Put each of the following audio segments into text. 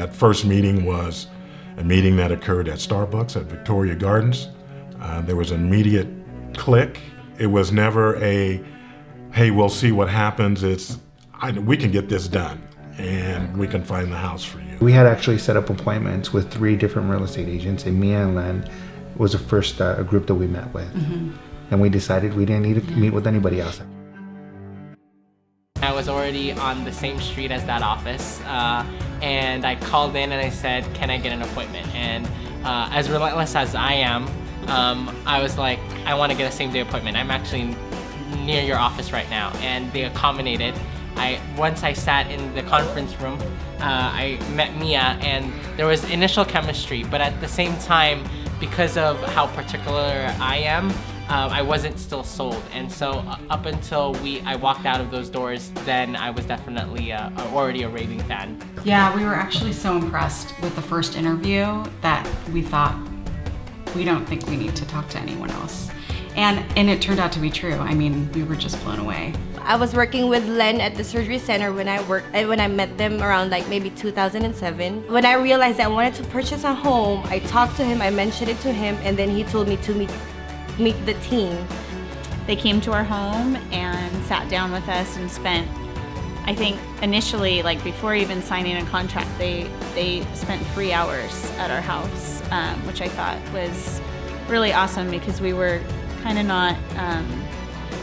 That first meeting was a meeting that occurred at Starbucks at Victoria Gardens. There was an immediate click. It was never a, hey, we'll see what happens. It's, we can get this done and we can find the house for you. We had actually set up appointments with 3 different real estate agents, and Mia and Len was the first group that we met with. Mm-hmm. And we decided we didn't need to meet with anybody else. I was already on the same street as that office, and I called in and I said, can I get an appointment? And as relentless as I am, I was like, I want to get a same-day appointment. I'm actually near your office right now. And they accommodated. Once I sat in the conference room, I met Mia, and there was initial chemistry, but at the same time, because of how particular I am, I wasn't still sold. And so up until I walked out of those doors, then I was definitely already a raving fan. Yeah, we were actually so impressed with the first interview that we thought, we don't think we need to talk to anyone else. And it turned out to be true. I mean, we were just blown away. I was working with Len at the surgery center when I met them around like maybe 2007. When I realized I wanted to purchase a home, I talked to him, I mentioned it to him, and then he told me to meet the team. They came to our home and sat down with us and spent, I think initially, like before even signing a contract, they spent 3 hours at our house, which I thought was really awesome because we were kind of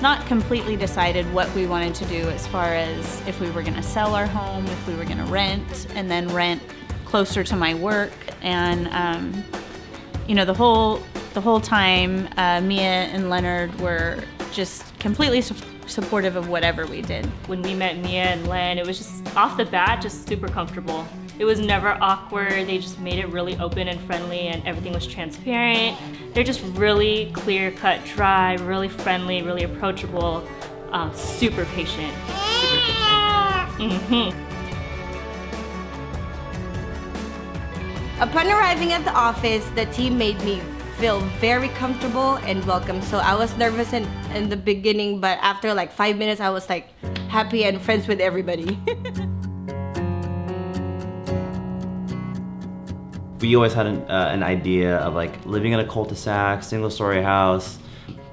not completely decided what we wanted to do as far as if we were going to sell our home, if we were going to rent, and then rent closer to my work. And you know, the whole time, Mia and Leonard were just completely supportive of whatever we did. When we met Mia and Len, it was just off the bat, just super comfortable. It was never awkward. They just made it really open and friendly, and everything was transparent. They're just really clear, cut, dry, really friendly, really approachable, super patient. Super patient. Mm-hmm. Upon arriving at the office, the team made me feel very comfortable and welcome. So I was nervous in the beginning, but after like 5 minutes, I was like happy and friends with everybody. We always had an idea of like living in a cul-de-sac, single-story house,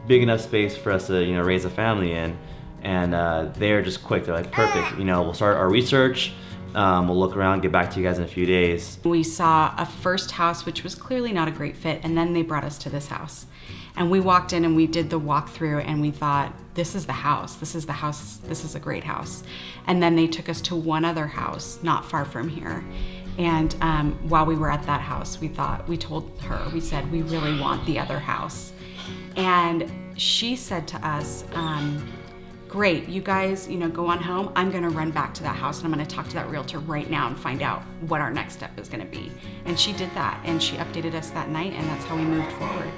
big enough space for us to, you know, raise a family in. And they're just quick. They're like, perfect. You know, we'll start our research. We'll look around, get back to you guys in a few days. We saw a first house, which was clearly not a great fit, and then they brought us to this house. And we walked in and we did the walkthrough and we thought, this is the house, this is the house, this is a great house. And then they took us to one other house not far from here. And while we were at that house, we told her, we said, we really want the other house. And she said to us, great, you guys, you know, go on home. I'm gonna run back to that house and I'm gonna talk to that realtor right now and find out what our next step is gonna be. And she did that, and she updated us that night, and that's how we moved forward.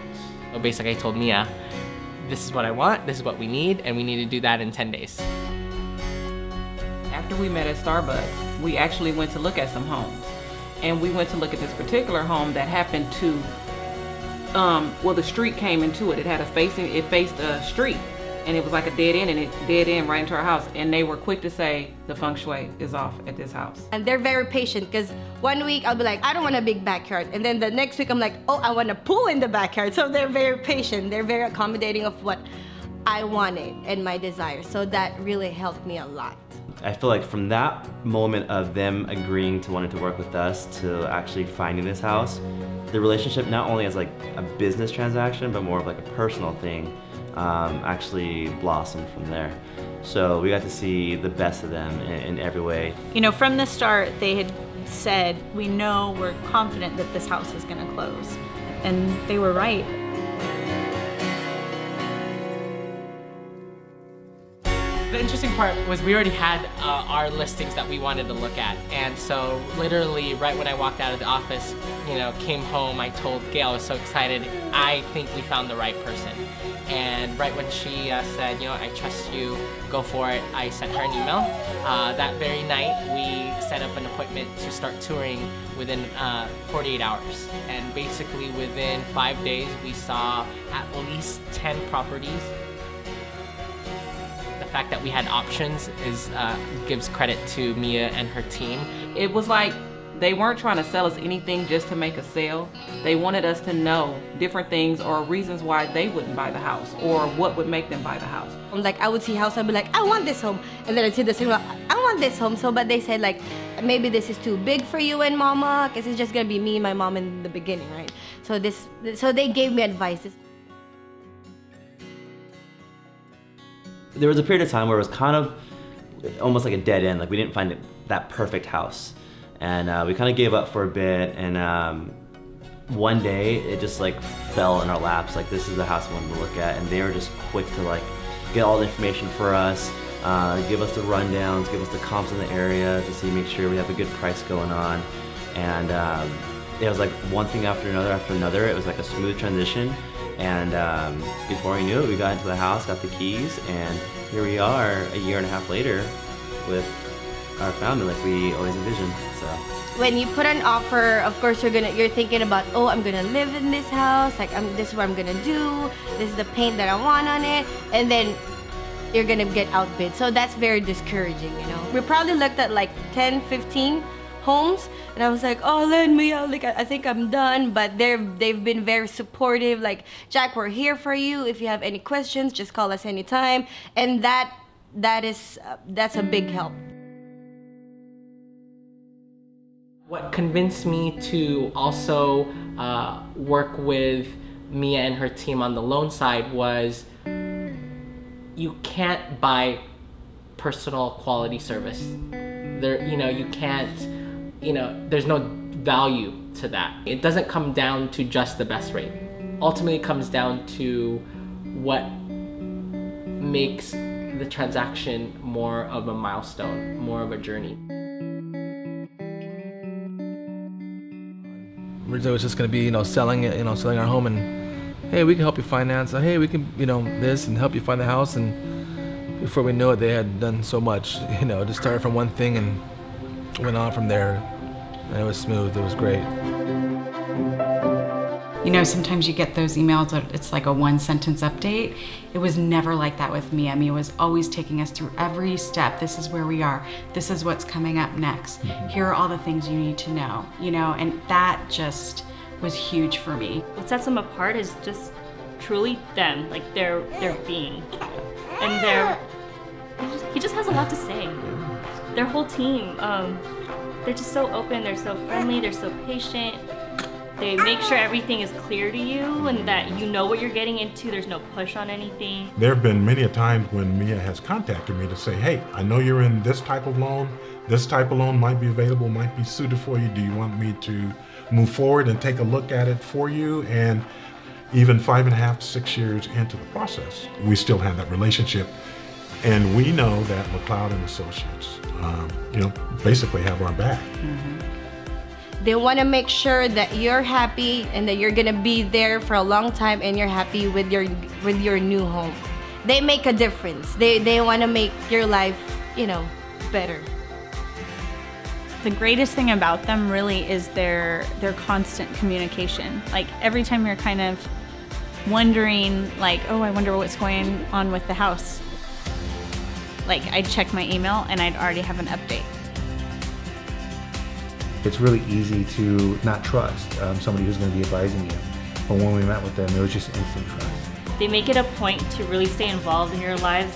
Well, basically I told Mia, this is what I want, this is what we need, and we need to do that in 10 days. After we met at Starbucks, we actually went to look at some homes. And we went to look at this particular home that happened to, well, the street came into it. It had a facing, it faced a street. And it was like a dead end, and it dead end right into our house. And they were quick to say, the feng shui is off at this house. And they're very patient, because one week I'll be like, I don't want a big backyard. And then the next week I'm like, oh, I want a pool in the backyard. So they're very patient. They're very accommodating of what I wanted and my desire. So that really helped me a lot. I feel like from that moment of them agreeing to wanting to work with us to actually finding this house, the relationship not only as like a business transaction, but more of like a personal thing. Actually blossomed from there. So we got to see the best of them in every way. You know, from the start, they had said, we know, we're confident that this house is going to close. And they were right. The interesting part was we already had our listings that we wanted to look at. And so literally right when I walked out of the office, you know, came home, I told Gail, I was so excited, I think we found the right person. And right when she said, you know, I trust you, go for it, I sent her an email. That very night, we set up an appointment to start touring within 48 hours. And basically within 5 days, we saw at least 10 properties. The fact that we had options gives credit to Mia and her team. It was like They weren't trying to sell us anything just to make a sale. They wanted us to know different things or reasons why they wouldn't buy the house or what would make them buy the house. Like, I would see a house, I'd be like, I want this home. And then I'd see the same, I want this home. So, but they said like, maybe this is too big for you and mama, because it's just gonna be me and my mom in the beginning, right? So so they gave me advice. There was a period of time where it was kind of almost like a dead end. Like, we didn't find that perfect house. And we kind of gave up for a bit, and one day it just like fell in our laps, like, this is the house we wanted to look at, and they were just quick to like get all the information for us, give us the rundowns, give us the comps in the area to see, make sure we have a good price going on. And it was like one thing after another, it was like a smooth transition. And before we knew it, we got into the house, got the keys, and here we are a year and a half later with our family like we always envisioned. So when you put an offer, of course you're thinking about, oh, I'm gonna live in this house, like, this is what I'm gonna do, this is the paint that I want on it, and then you're gonna get outbid. So that's very discouraging, you know. We probably looked at like 10-15 homes, and I was like, oh, let me out, like, I think I'm done. But they've been very supportive, like, Jack, we're here for you, if you have any questions just call us anytime. And that's a big help. What convinced me to also work with Mia and her team on the loan side was, you can't buy personal quality service. There, you know, you can't, you know, there's no value to that. It doesn't come down to just the best rate. Ultimately, it comes down to what makes the transaction more of a milestone, more of a journey. Originally, it was just going to be, you know, selling it, you know, selling our home, and hey, we can help you finance, or, hey, we can, you know, this, and help you find the house. And before we knew it, they had done so much, you know. Just started from one thing and went on from there, and it was smooth. It was great. You know, sometimes you get those emails that it's like a one-sentence update. It was never like that with Mia. Mia was always taking us through every step. This is where we are. This is what's coming up next. Mm-hmm. Here are all the things you need to know, you know, and that just was huge for me. What sets them apart is just truly them, like their being. And he just has a lot to say. Their whole team, they're just so open, they're so friendly, they're so patient. They make sure everything is clear to you and that you know what you're getting into. There's no push on anything. There have been many a times when Mia has contacted me to say, hey, I know you're in this type of loan. This type of loan might be available, might be suited for you. Do you want me to move forward and take a look at it for you? And even 5.5 to 6 years into the process, we still have that relationship. And we know that McLeod and Associates, you know, basically have our back. Mm-hmm. They want to make sure that you're happy and that you're going to be there for a long time and you're happy with your new home. They make a difference. They want to make your life, you know, better. The greatest thing about them really is their constant communication. Like, every time you're kind of wondering, like, oh, I wonder what's going on with the house. Like, I'd check my email and I'd already have an update. It's really easy to not trust somebody who's going to be advising you. But when we met with them, it was just instant trust. They make it a point to really stay involved in your lives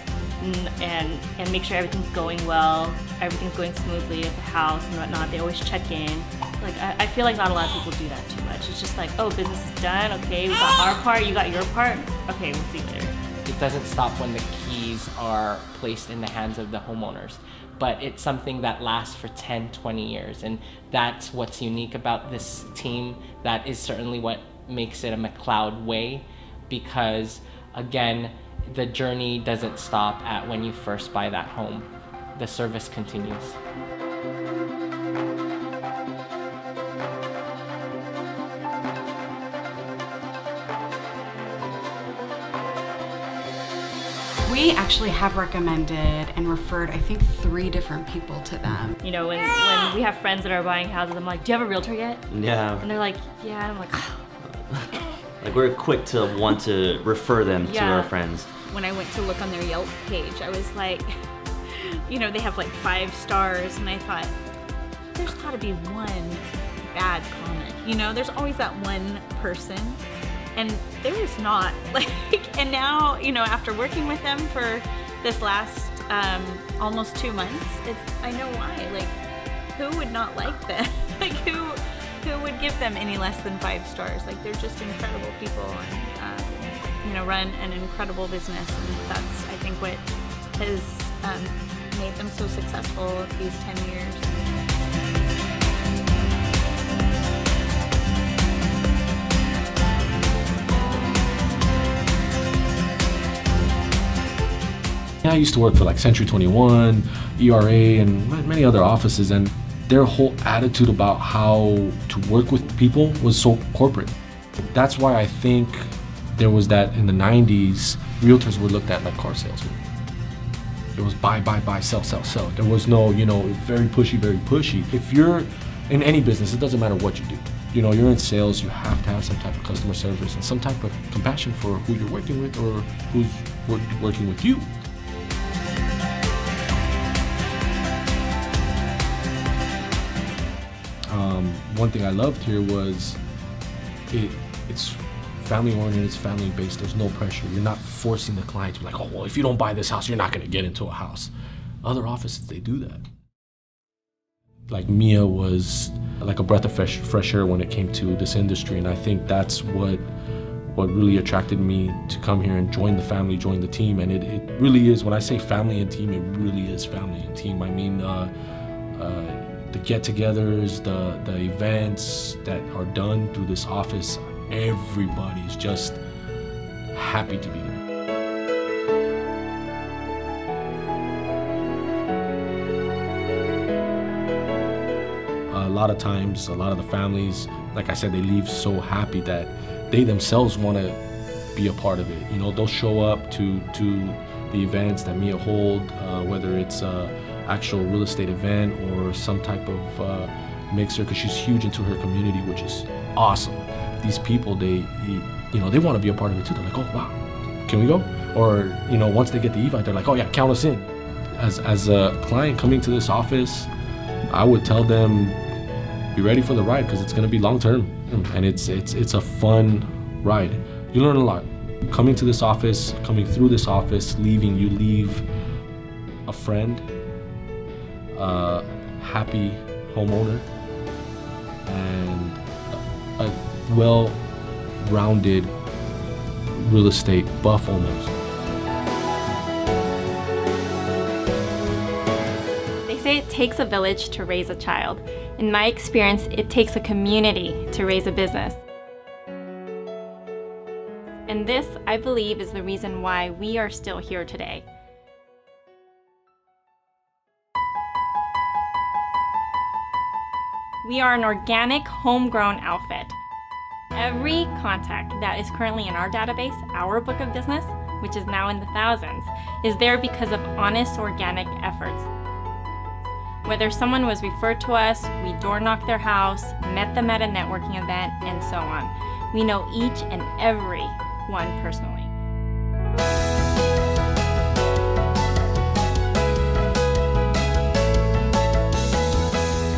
and make sure everything's going well, everything's going smoothly at the house and whatnot. They always check in. Like, I feel like not a lot of people do that too much. It's just like, oh, business is done. Okay, we got our part, you got your part. Okay, we'll see you later. It doesn't stop when the keys are placed in the hands of the homeowners, but it's something that lasts for 10-20 years, and that's what's unique about this team. That is certainly what makes it a McLeod way, because again, the journey doesn't stop at when you first buy that home. The service continues. We actually have recommended and referred, I think, 3 different people to them. You know, when we have friends that are buying houses, I'm like, do you have a realtor yet? Yeah. And they're like, yeah. And I'm like, oh. Like, we're quick to want to refer them to our friends. When I went to look on their Yelp page, I was like, you know, they have like 5 stars, and I thought, there's gotta be one bad comment. You know, there's always that one person, and there is not, like, and now, you know, after working with them for this last almost 2 months, I know why. Like, who would not like them? Like, who would give them any less than 5 stars? Like, they're just incredible people, and you know, run an incredible business, and that's, I think, what has made them so successful these 10 years. I used to work for like Century 21, ERA, and many other offices, and their whole attitude about how to work with people was so corporate. That's why I think there was that in the 90s, realtors were looked at like car salesmen. It was buy, buy, buy, sell, sell, sell. There was no, you know, very pushy, very pushy. If you're in any business, it doesn't matter what you do. You know, you're in sales, you have to have some type of customer service and some type of compassion for who you're working with or who's working with you. One thing I loved here was it's family-oriented, it's family-based, there's no pressure. You're not forcing the client to be like, oh, well, if you don't buy this house, you're not going to get into a house. Other offices, they do that. Like, Mia was like a breath of fresh air when it came to this industry, and I think that's what really attracted me to come here and join the family, join the team, and it really is, when I say family and team, it really is family and team. I mean, the get-togethers, the events that are done through this office, everybody's just happy to be there. A lot of times, a lot of the families, like I said, they leave so happy that they themselves want to be a part of it. You know, they'll show up to the events that Mia hold, whether it's actual real estate event or some type of mixer, because she's huge into her community, which is awesome. These people, you know, they want to be a part of it too. They're like, oh wow, can we go? Or, you know, once they get the invite, they're like, oh yeah, count us in. As a client coming to this office, I would tell them, be ready for the ride, because it's going to be long term, and it's a fun ride. You learn a lot coming to this office, coming through this office, leaving. You leave a friend. Happy homeowner, and a well-rounded real estate buff almost. They say it takes a village to raise a child. In my experience, it takes a community to raise a business. And this, I believe, is the reason why we are still here today. We are an organic, homegrown outfit. Every contact that is currently in our database, our book of business, which is now in the thousands, is there because of honest, organic efforts. Whether someone was referred to us, we door knocked their house, met them at a networking event, and so on. We know each and every one personally.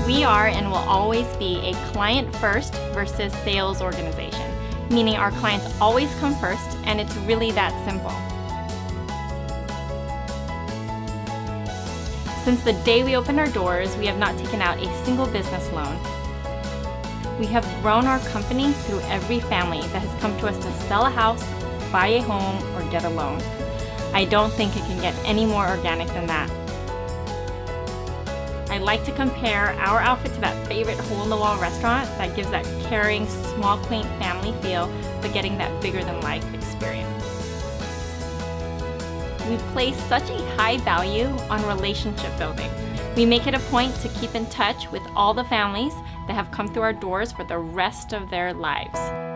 We are and will always be a client-first versus sales organization, meaning our clients always come first, and it's really that simple. Since the day we opened our doors, we have not taken out a single business loan. We have grown our company through every family that has come to us to sell a house, buy a home, or get a loan. I don't think it can get any more organic than that. I like to compare our outfit to that favorite hole-in-the-wall restaurant that gives that caring, small, quaint family feel, but getting that bigger-than-life experience. We place such a high value on relationship building. We make it a point to keep in touch with all the families that have come through our doors for the rest of their lives.